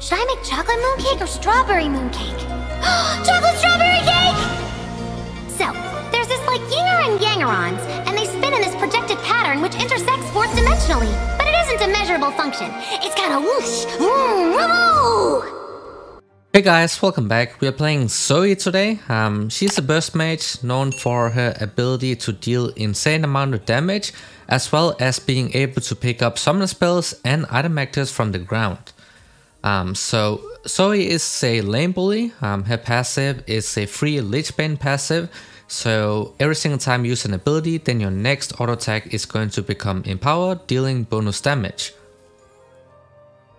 Should I make chocolate mooncake or strawberry mooncake? Chocolate strawberry cake! So, there's this like yinger and yangerons, and they spin in this projected pattern which intersects fourth dimensionally, but it isn't a measurable function. It's got a whoosh, woo! Hey guys, welcome back. We are playing Zoe today. She's a burst mage known for her ability to deal insane amount of damage, as well as being able to pick up summon spells and item actors from the ground. So Zoe is a lane bully. Her passive is a free Lich Bane passive, so every single time you use an ability, then your next auto attack is going to become empowered, dealing bonus damage.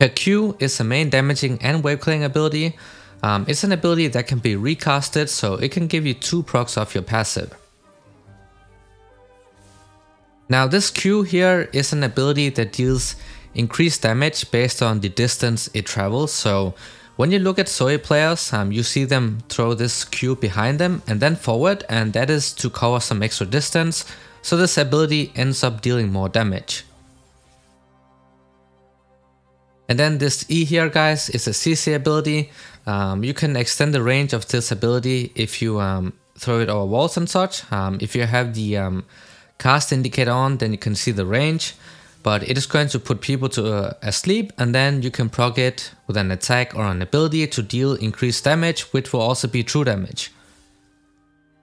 Her Q is a main damaging and wave clearing ability. It's an ability that can be recasted, so it can give you 2 procs of your passive. Now this Q here is an ability that deals increased damage based on the distance it travels, so when you look at Zoe players, you see them throw this Q behind them and then forward, and that is to cover some extra distance, so this ability ends up dealing more damage. And then this E here, guys, is a CC ability. You can extend the range of this ability if you throw it over walls and such. If you have the cast indicator on, then you can see the range. But it is going to put people to asleep, and then you can proc it with an attack or an ability to deal increased damage, which will also be true damage.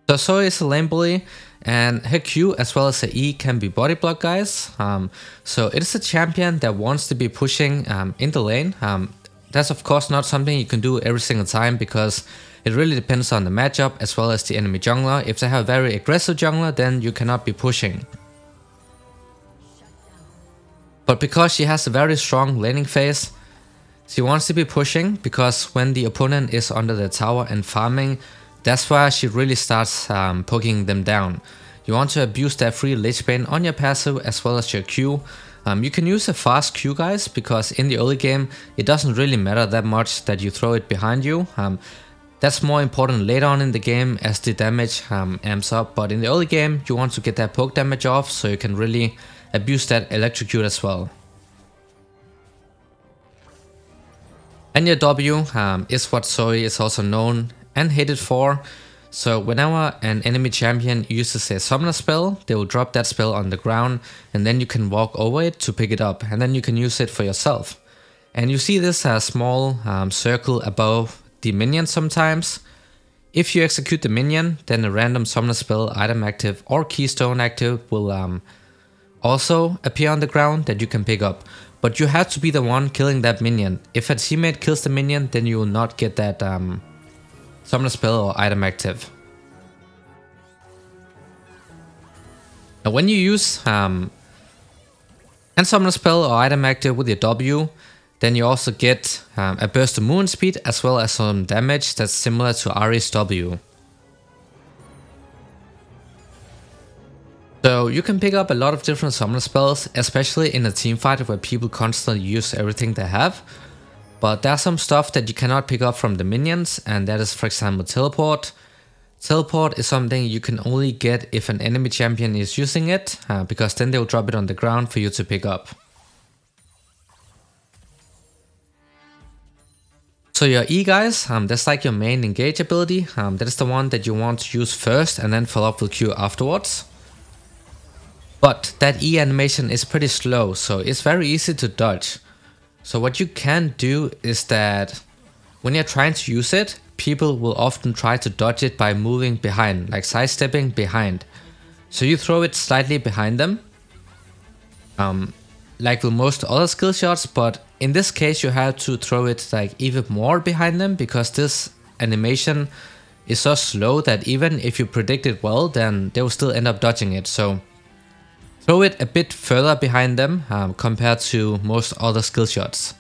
So Zoe is a lane bully, and her Q as well as her E can be body block, guys. So it is a champion that wants to be pushing in the lane. That's of course not something you can do every single time, because it really depends on the matchup as well as the enemy jungler. If they have a very aggressive jungler, then you cannot be pushing. But because she has a very strong laning phase, she wants to be pushing, because when the opponent is under the tower and farming, that's where she really starts poking them down. You want to abuse that free Lich Bane on your passive as well as your Q. You can use a fast Q, guys, because in the early game, it doesn't really matter that much that you throw it behind you. That's more important later on in the game as the damage amps up, but in the early game, you want to get that poke damage off so you can really abuse that Electrocute as well. And your W is what Zoe is also known and hated for. So whenever an enemy champion uses a summoner spell, they will drop that spell on the ground, and then you can walk over it to pick it up, and then you can use it for yourself. And you see this small circle above the minion sometimes. If you execute the minion, then a random summoner spell, item active or keystone active will also appear on the ground that you can pick up, but you have to be the one killing that minion. If a teammate kills the minion, then you will not get that summoner spell or item active. Now when you use a summoner spell or item active with your W, then you also get a burst of movement speed as well as some damage that's similar to Ari's W. So you can pick up a lot of different summoner spells, especially in a teamfight where people constantly use everything they have. But there's some stuff that you cannot pick up from the minions, and that is, for example, teleport. Teleport is something you can only get if an enemy champion is using it, because then they will drop it on the ground for you to pick up. So your E, guys, that's like your main engage ability. That is the one that you want to use first and then follow up with Q afterwards. But that E animation is pretty slow, so it's very easy to dodge. So what you can do is that when you're trying to use it, people will often try to dodge it by moving behind, like sidestepping behind. So you throw it slightly behind them, like with most other skill shots, but in this case you have to throw it like even more behind them, because this animation is so slow that even if you predict it well, then they will still end up dodging it. So throw it a bit further behind them compared to most other skill shots.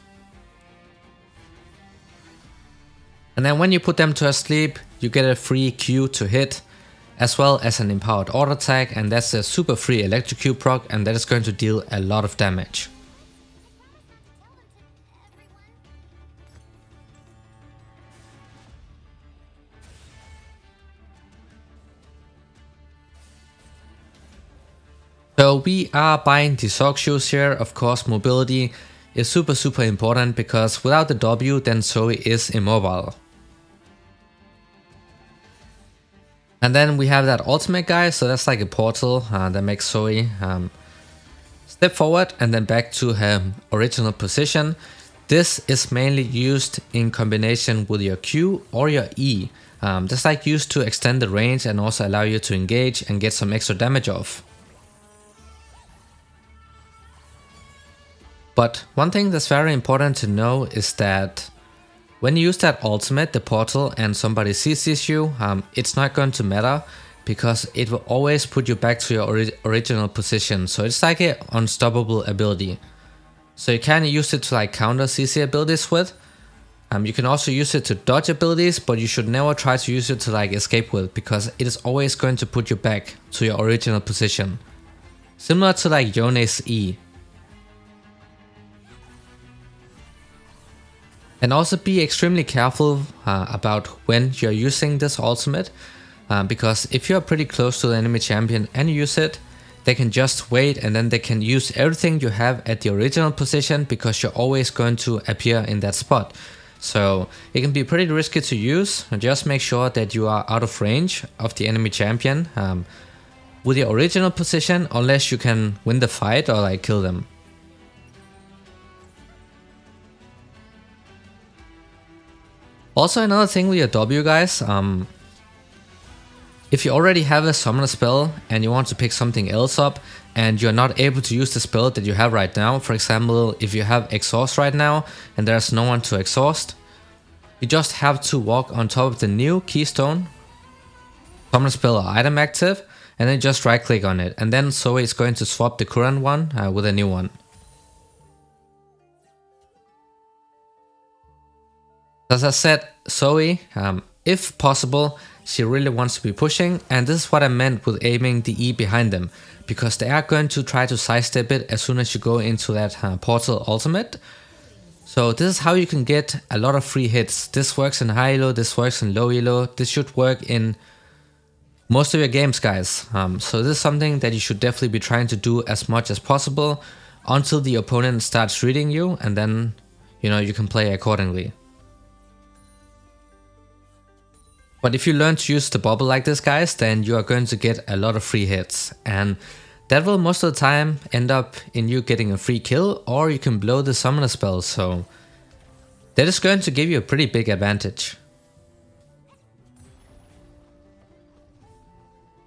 And then when you put them to sleep, you get a free Q to hit, as well as an empowered auto attack, and that's a super free Electrocute proc, and that is going to deal a lot of damage. So we are buying the sock shoes here, of course mobility is super important, because without the W then Zoe is immobile. And then we have that ultimate guy, so that's like a portal that makes Zoe step forward and then back to her original position. This is mainly used in combination with your Q or your E. Just like used to extend the range and also allow you to engage and get some extra damage off. But one thing that's very important to know is that when you use that ultimate, the portal, and somebody CCs you, it's not going to matter, because it will always put you back to your original position. So it's like an unstoppable ability. So you can use it to like counter CC abilities with. You can also use it to dodge abilities, but you should never try to use it to like escape with, because it is always going to put you back to your original position. Similar to like Yone's E. And also be extremely careful about when you're using this ultimate, because if you're pretty close to the enemy champion and you use it, they can just wait and then they can use everything you have at the original position, because you're always going to appear in that spot. So it can be pretty risky to use, and just make sure that you are out of range of the enemy champion with your original position, unless you can win the fight or like kill them. Also, another thing with your W guys, if you already have a summoner spell and you want to pick something else up and you're not able to use the spell that you have right now, for example, if you have exhaust right now and there's no one to exhaust, you just have to walk on top of the new keystone, summoner spell or item active, and then just right click on it, and then Zoe is going to swap the current one with a new one. As I said, Zoe, if possible, she really wants to be pushing, and this is what I meant with aiming the E behind them, because they are going to try to sidestep it as soon as you go into that portal ultimate. So this is how you can get a lot of free hits. This works in high elo, this works in low elo, this should work in most of your games guys. So this is something that you should definitely be trying to do as much as possible until the opponent starts reading you, and then you know you can play accordingly. But if you learn to use the bubble like this guys, then you are going to get a lot of free hits, and that will most of the time end up in you getting a free kill, or you can blow the summoner spell, so that is going to give you a pretty big advantage.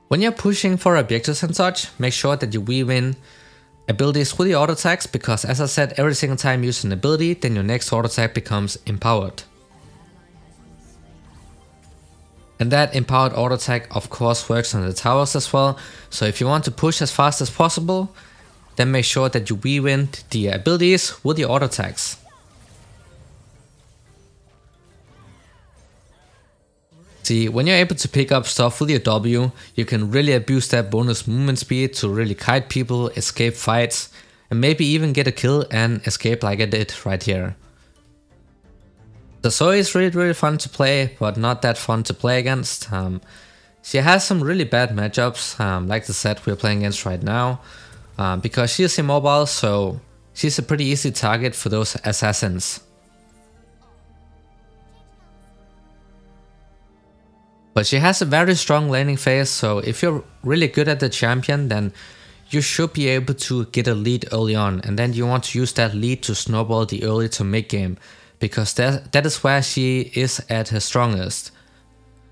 When you're pushing for objectives and such, make sure that you weave in abilities with your auto attacks, because as I said, every single time you use an ability, then your next auto attack becomes empowered. And that empowered auto attack of course works on the towers as well, so if you want to push as fast as possible, then make sure that you weave in the abilities with the auto attacks. See, when you're able to pick up stuff with your W, you can really abuse that bonus movement speed to really kite people, escape fights, and maybe even get a kill and escape like I did right here. So Zoe is really fun to play, but not that fun to play against. She has some really bad matchups, like the set we're playing against right now, because she is immobile, so she's a pretty easy target for those assassins. But she has a very strong laning phase, so if you're really good at the champion, then you should be able to get a lead early on, and then you want to use that lead to snowball the early to mid game, because that is where she is at her strongest.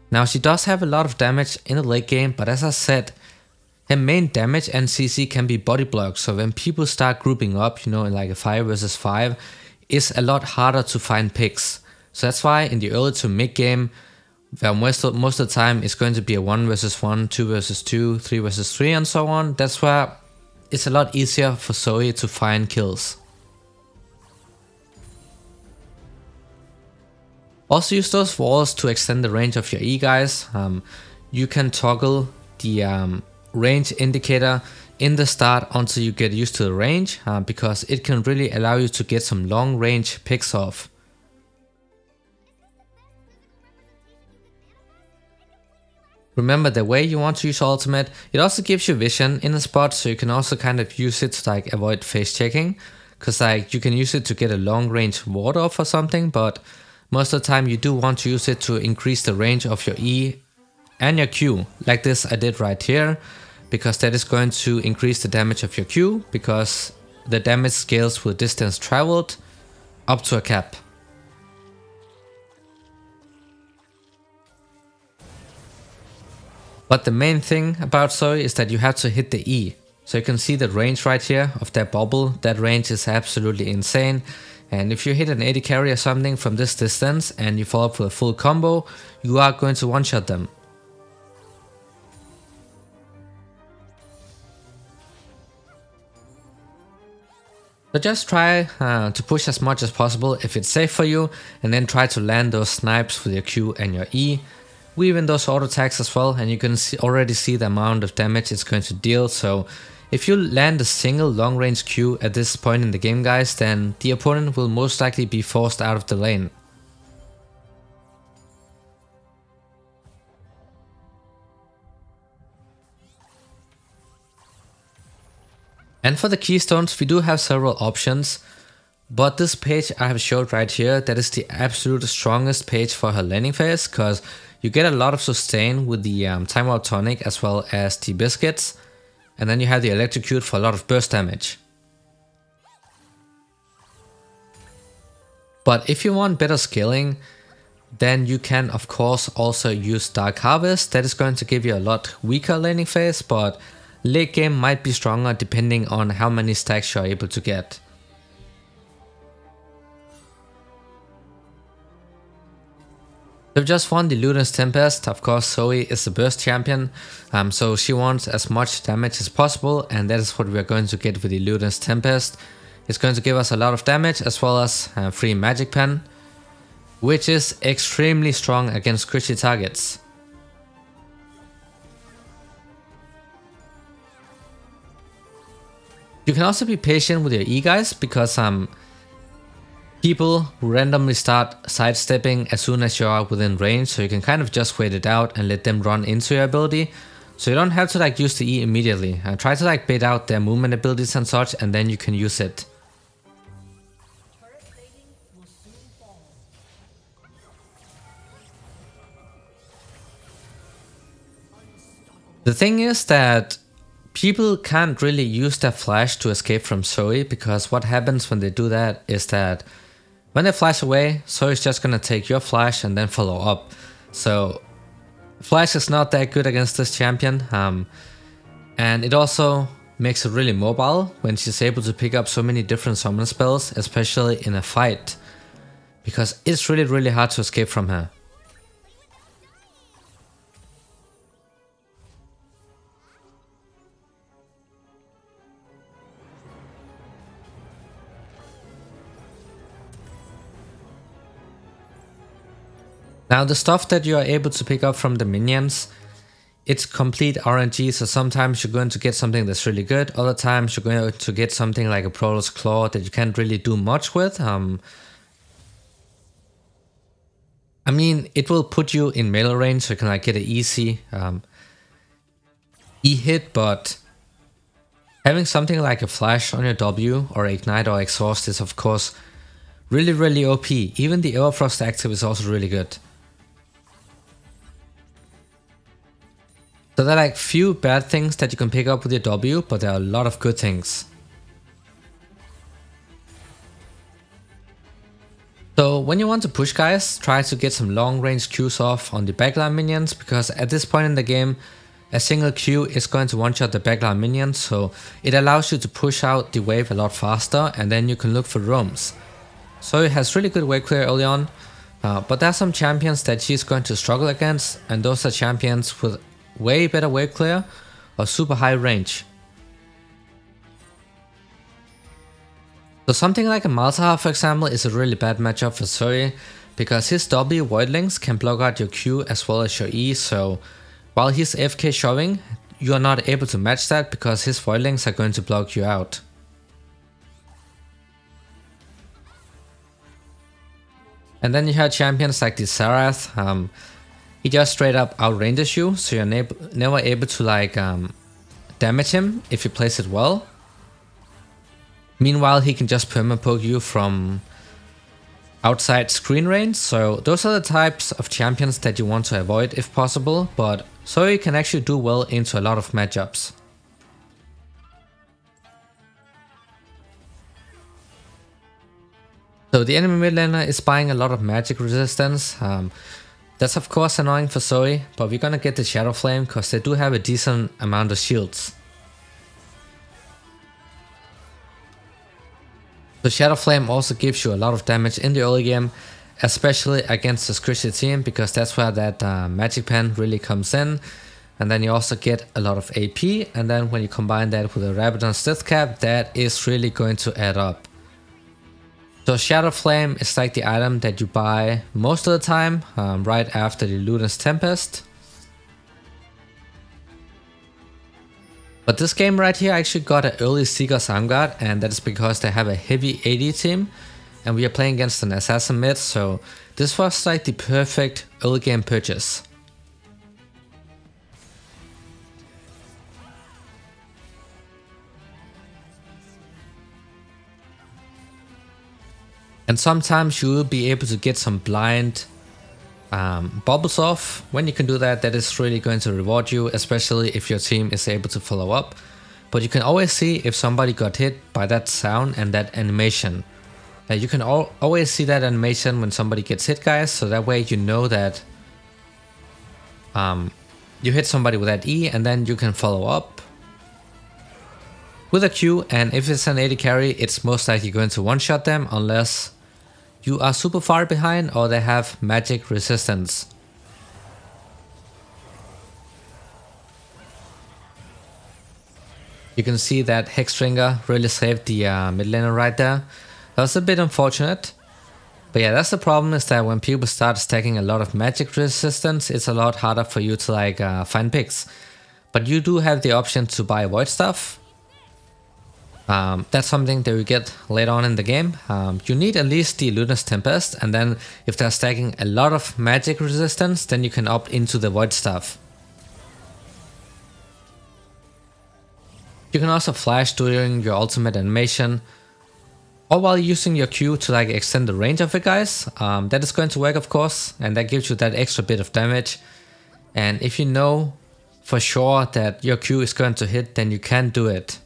Now she does have a lot of damage in the late game, but as I said, her main damage and CC can be body blocks, so when people start grouping up, you know, in like a 5 versus 5, it's a lot harder to find picks. So that's why in the early to mid game, where most of the time it's going to be a 1 versus 1, 2 versus 2, 3 versus 3 and so on, that's where it's a lot easier for Zoe to find kills. Also use those walls to extend the range of your E guys. You can toggle the range indicator in the start until you get used to the range, because it can really allow you to get some long range picks off. Remember, the way you want to use ultimate, it also gives you vision in the spot, so you can also kind of use it to like avoid face checking. because like you can use it to get a long range ward off or something, but most of the time you do want to use it to increase the range of your E and your Q, like this I did right here, because that is going to increase the damage of your Q, because the damage scales with distance traveled up to a cap. But the main thing about Zoe is that you have to hit the E. So you can see the range right here of that bubble. That range is absolutely insane. And if you hit an AD carry or something from this distance and you follow up with a full combo, you are going to one-shot them. So just try to push as much as possible if it's safe for you, and then try to land those snipes with your Q and your E. Weave in those auto attacks as well, and you can already see the amount of damage it's going to deal. So if you land a single long range Q at this point in the game, guys, then the opponent will most likely be forced out of the lane. And for the keystones, we do have several options, but this page I have showed right here, that is the absolute strongest page for her laning phase, because you get a lot of sustain with the Time Warp Tonic as well as the biscuits, and then you have the Electrocute for a lot of burst damage. But if you want better scaling, then you can of course also use Dark Harvest. That is going to give you a lot weaker laning phase, but late game might be stronger depending on how many stacks you are able to get. We've just won the Luden's Tempest. Of course, Zoe is the burst champion, so she wants as much damage as possible, and that is what we are going to get with the Luden's Tempest. It's going to give us a lot of damage as well as free magic pen, which is extremely strong against crunchy targets. You can also be patient with your E, guys, because people randomly start sidestepping as soon as you are within range, so you can kind of just wait it out and let them run into your ability. So you don't have to like use the E immediately. Try to like bait out their movement abilities and such, and then you can use it. The thing is that people can't really use their flash to escape from Zoe, because what happens when they do that is that when they flash away, Zoe's just gonna take your flash and then follow up. So flash is not that good against this champion, and it also makes her really mobile when she's able to pick up so many different summon spells, especially in a fight, because it's really hard to escape from her. Now the stuff that you are able to pick up from the minions, it's complete RNG, so sometimes you're going to get something that's really good, other times you're going to get something like a Protoss Claw that you can't really do much with. I mean, it will put you in melee range, so you can like get an easy E-hit, but having something like a flash on your W or ignite or exhaust is of course really OP. Even the Everfrost active is also really good. So there are like few bad things that you can pick up with your W, but there are a lot of good things. So when you want to push, guys, try to get some long range Qs off on the backline minions, because at this point in the game, a single Q is going to one-shot the backline minions, so it allows you to push out the wave a lot faster, and then you can look for roams. So it has really good wave clear early on, but there are some champions that she's going to struggle against, and those are champions with way better wave clear or super high range. So something like a Malzahar, for example, is a really bad matchup for Zoe, because his W Voidlings can block out your Q as well as your E, so while he's FK shoving, you are not able to match that because his Voidlings are going to block you out. And then you have champions like the Sarath. He just straight up outranges you, so you're never able to like damage him if you place it well. Meanwhile, he can just permapoke you from outside screen range, so those are the types of champions that you want to avoid if possible, but Zoe can actually do well into a lot of matchups. So the enemy mid laner is buying a lot of magic resistance. That's of course annoying for Zoe, but we're gonna get the Shadowflame because they do have a decent amount of shields. The Shadowflame also gives you a lot of damage in the early game, especially against the squishy team, because that's where that magic pen really comes in. And then you also get a lot of AP, and then when you combine that with the Rabadon's Deathcap, that is really going to add up. So Shadowflame is like the item that you buy most of the time, right after the Luden's Tempest. But this game right here actually got an early Seeker's Armguard, and that is because they have a heavy AD team, and we are playing against an assassin mid, so this was like the perfect early game purchase. And sometimes you will be able to get some blind bubbles off. When you can do that, that is really going to reward you, especially if your team is able to follow up. But you can always see if somebody got hit by that sound and that animation. You can always see that animation when somebody gets hit, guys, so that way you know that you hit somebody with that E, and then you can follow up with a Q, and if it's an AD carry, it's most likely going to one-shot them unless you are super far behind or they have magic resistance. You can see that Hexdrinker really saved the mid laner right there. That was a bit unfortunate. But yeah, that's the problem, is that when people start stacking a lot of magic resistance, it's a lot harder for you to like find picks. But you do have the option to buy Void Staff. That's something that we get later on in the game. You need at least the Luden's Tempest, and then if they're stacking a lot of magic resistance, then you can opt into the Void Staff. You can also flash during your ultimate animation, or while using your Q to like extend the range of it, guys. That is going to work, of course, and that gives you that extra bit of damage. And if you know for sure that your Q is going to hit, then you can do it.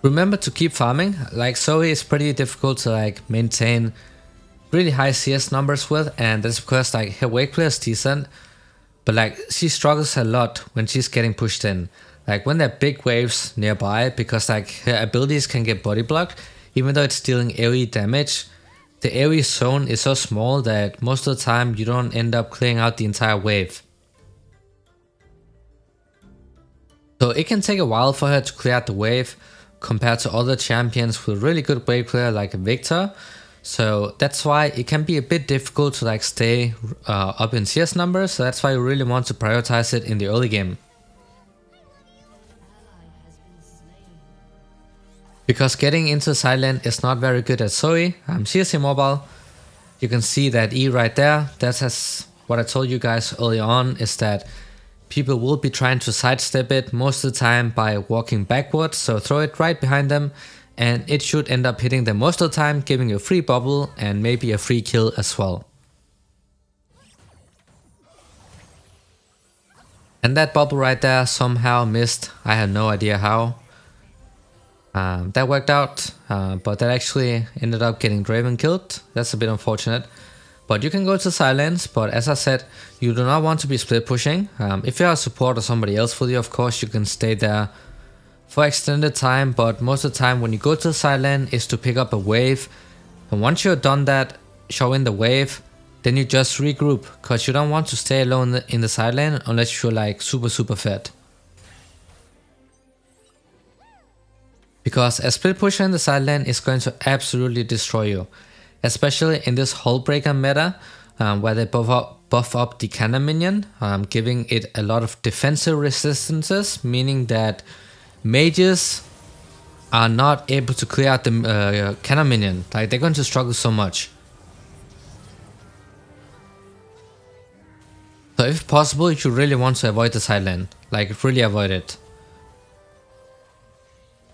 Remember to keep farming. Like, Zoe is pretty difficult to like maintain really high CS numbers with, and that's because like her wave clear is decent, but like she struggles a lot when she's getting pushed in, like when there are big waves nearby, because like her abilities can get body blocked even though it's dealing AoE damage. The AoE zone is so small that most of the time you don't end up clearing out the entire wave. So it can take a while for her to clear out the wave compared to other champions with really good wave clear like Victor, so that's why it can be a bit difficult to like stay up in CS numbers, so that's why you really want to prioritize it in the early game. Because getting into side lane is not very good at Zoe. She is immobile. You can see that E right there. That's what I told you guys early on, is that people will be trying to sidestep it most of the time by walking backwards, so throw it right behind them and it should end up hitting them most of the time, giving you a free bubble and maybe a free kill as well. And that bubble right there somehow missed. I have no idea how that worked out, but that actually ended up getting Draven killed. That's a bit unfortunate. But you can go to silence, but as I said, you do not want to be split pushing. If you are a support or somebody else with you, of course, you can stay there for extended time, but most of the time when you go to the side lane is to pick up a wave, and once you're done that, show in the wave, then you just regroup, because you don't want to stay alone in the side lane unless you're like super fed. Because a split pusher in the side lane is going to absolutely destroy you. Especially in this Hullbreaker meta, where they buff up the cannon minion, giving it a lot of defensive resistances, meaning that mages are not able to clear out the cannon minion. Like, they're going to struggle so much. So if possible, you should really want to avoid the side lane. Like, really avoid it.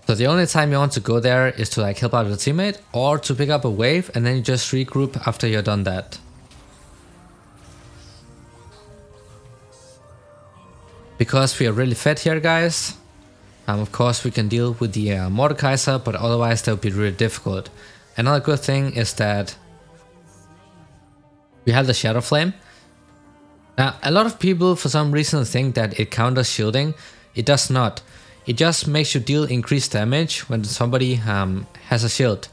So the only time you want to go there is to like help out your teammate or to pick up a wave, and then you just regroup after you're done that. Because we are really fed here, guys, of course we can deal with the Mordekaiser, but otherwise that would be really difficult. Another good thing is that we have the Shadowflame. Now, a lot of people for some reason think that it counters shielding. It does not. It just makes you deal increased damage when somebody has a shield.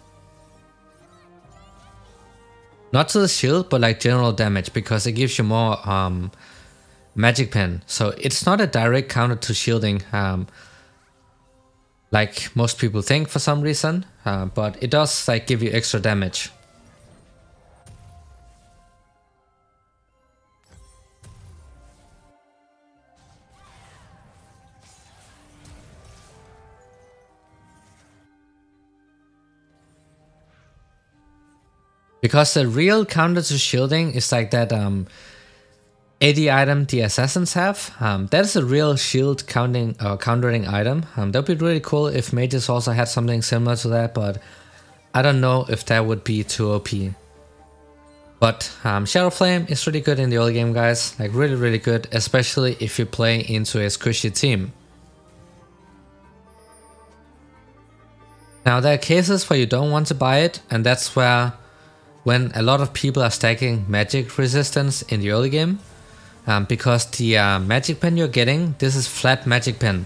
Not to the shield, but like general damage, because it gives you more magic pen. So it's not a direct counter to shielding, like most people think for some reason, but it does like give you extra damage. Because the real counter to shielding is like that AD item the assassins have. That's a real shield countering item. That would be really cool if mages also had something similar to that, but I don't know if that would be too OP. But Shadowflame is really good in the early game, guys. Like really, really good, especially if you play into a squishy team. Now there are cases where you don't want to buy it, and that's where when a lot of people are stacking magic resistance in the early game, because the magic pen you're getting, this is flat magic pen.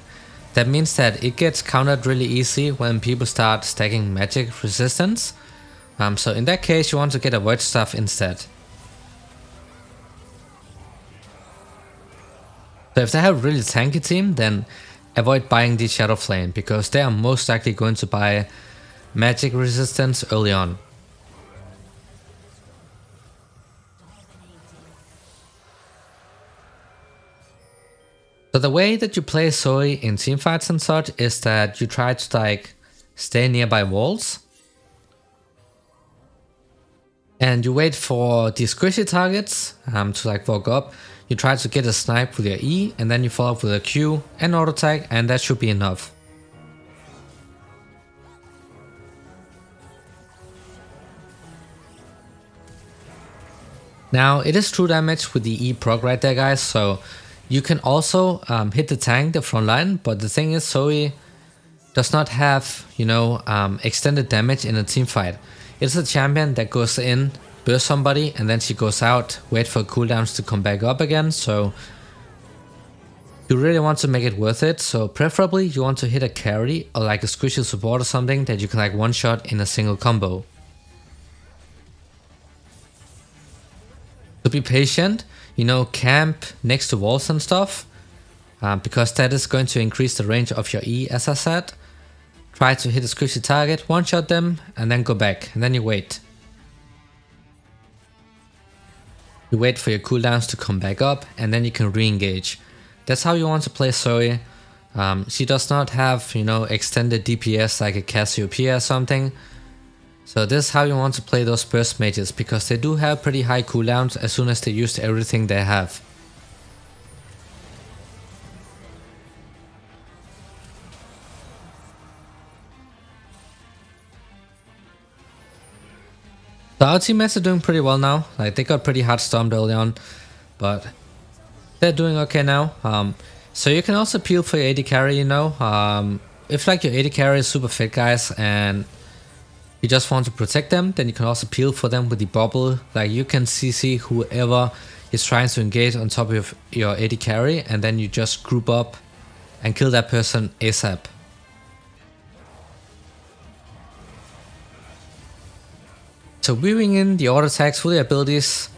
That means that it gets countered really easy when people start stacking magic resistance. So in that case, you want to get a Void Staff instead. So if they have a really tanky team, then avoid buying the Shadowflame, because they are most likely going to buy magic resistance early on. So the way that you play Zoe in teamfights and such is that you try to like stay nearby walls, and you wait for the squishy targets to like walk up. You try to get a snipe with your E, and then you follow up with a Q and auto tag, and that should be enough. Now it is true damage with the E proc right there, guys, so you can also hit the tank, the front line, but the thing is Zoe does not have, you know, extended damage in a team fight. It's a champion that goes in, bursts somebody, and then she goes out, wait for cooldowns to come back up again, so you really want to make it worth it. So preferably you want to hit a carry or like a squishy support or something that you can like one shot in a single combo. So be patient. You know, camp next to walls and stuff, because that is going to increase the range of your E, as I said. Try to hit a squishy target, one-shot them, and then go back, and then you wait. You wait for your cooldowns to come back up, and then you can re-engage. That's how you want to play Zoe. She does not have, you know, extended DPS like a Cassiopeia or something. So this is how you want to play those burst mages, because they do have pretty high cooldowns as soon as they used everything they have. So our teammates are doing pretty well now. Like, they got pretty hard stomped early on, but they're doing okay now. So you can also peel for your AD carry, you know. If like your AD carry is super fit, guys, and you just want to protect them, then you can also peel for them with the bubble. Like, you can CC whoever is trying to engage on top of your AD carry, and then you just group up and kill that person ASAP. So weaving in the auto attacks with the abilities,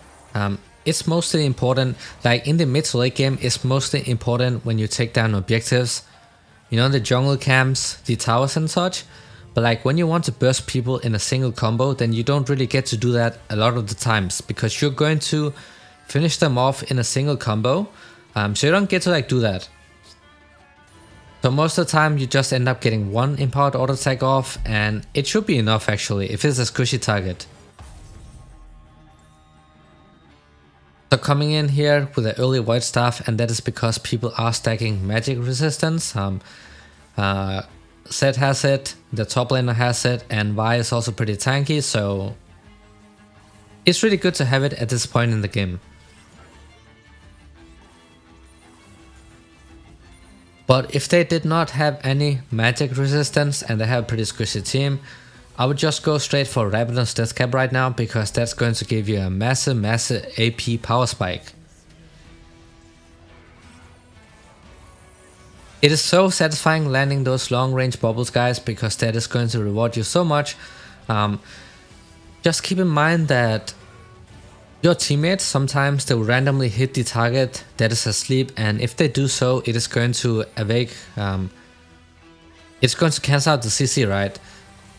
it's mostly important. Like in the mid to late game, it's mostly important when you take down objectives, you know, the jungle camps, the towers and such. But like when you want to burst people in a single combo, then you don't really get to do that a lot of the times, because you're going to finish them off in a single combo, so you don't get to like do that. So most of the time you just end up getting one empowered auto attack off, and it should be enough actually if it's a squishy target. So coming in here with an early Void Staff, and that is because people are stacking magic resistance. Zed has it, the top laner has it, and Vi is also pretty tanky, so it's really good to have it at this point in the game. But if they did not have any magic resistance and they have a pretty squishy team, I would just go straight for Rabadon's Deathcap right now, because that's going to give you a massive AP power spike. It is so satisfying landing those long range bubbles, guys, because that is going to reward you so much. Just keep in mind that your teammates, sometimes they will randomly hit the target that is asleep, and if they do so, it is going to awake, it's going to cancel out the CC, right?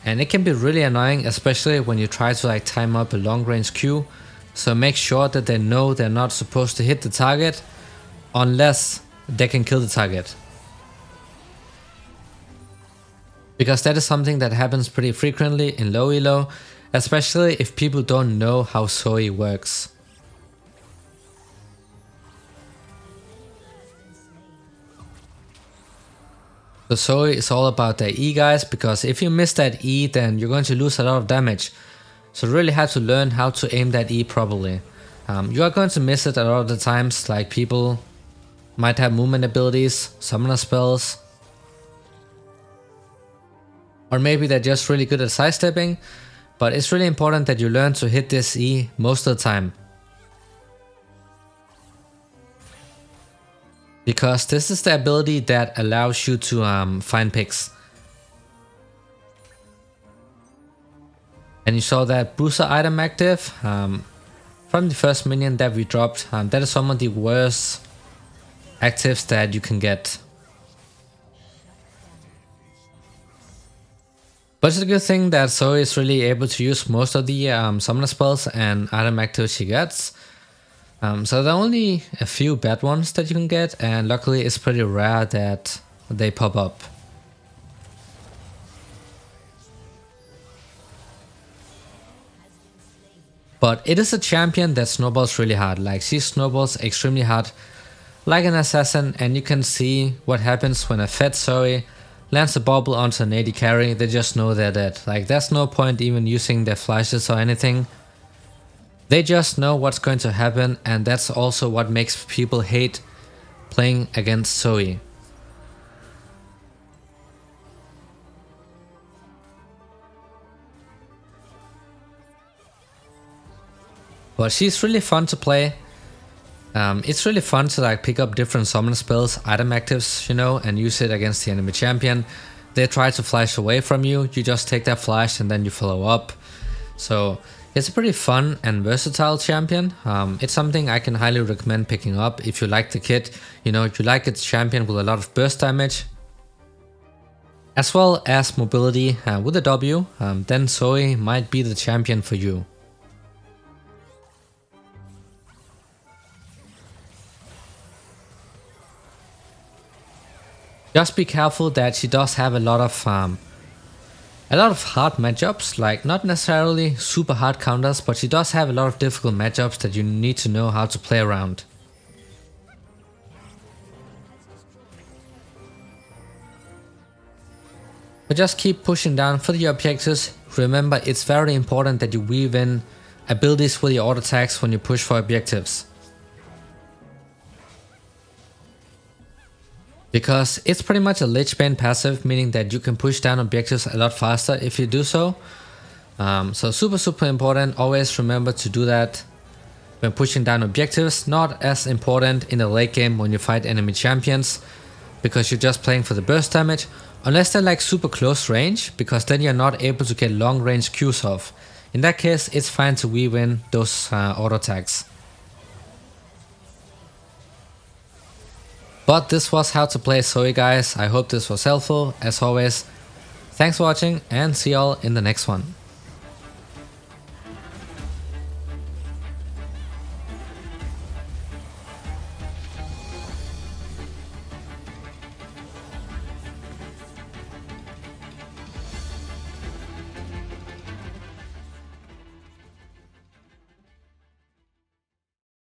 And it can be really annoying, especially when you try to like time up a long range Q. So make sure that they know they're not supposed to hit the target unless they can kill the target, because that is something that happens pretty frequently in low elo, especially if people don't know how Zoe works. So Zoe is all about the E, guys, because if you miss that E, then you're going to lose a lot of damage. So really have to learn how to aim that E properly. You are going to miss it a lot of the times, like people might have movement abilities, summoner spells, or maybe they're just really good at sidestepping, but it's really important that you learn to hit this E most of the time, because this is the ability that allows you to find picks. And you saw that booster item active from the first minion that we dropped. That is some of the worst actives that you can get. But it's a good thing that Zoe is really able to use most of the summoner spells and item actives she gets. So there are only a few bad ones that you can get, and luckily it's pretty rare that they pop up. But it is a champion that snowballs really hard, like she snowballs extremely hard like an assassin, and you can see what happens when a fed Zoe lands a bubble onto an AD carry. They just know they're dead. Like there's no point even using their flashes or anything. They just know what's going to happen, and that's also what makes people hate playing against Zoe. But she's really fun to play. It's really fun to like pick up different summon spells, item actives, you know, and use it against the enemy champion. They try to flash away from you, you just take that flash and then you follow up. So it's a pretty fun and versatile champion. It's something I can highly recommend picking up if you like the kit. You know, if you like its champion with a lot of burst damage, as well as mobility with a W, then Zoe might be the champion for you. Just be careful that she does have a lot of hard matchups, like not necessarily super hard counters, but she does have a lot of difficult matchups that you need to know how to play around. But just keep pushing down for the objectives. Remember, it's very important that you weave in abilities with your auto attacks when you push for objectives, because it's pretty much a Lich Bane passive, meaning that you can push down objectives a lot faster if you do so. So super important. Always remember to do that when pushing down objectives. Not as important in the late game when you fight enemy champions, because you're just playing for the burst damage, unless they're like super close range, because then you're not able to get long range Qs off. In that case, it's fine to weave in those auto attacks. But this was how to play Zoe, guys. I hope this was helpful. As always, thanks for watching, and see y'all in the next one.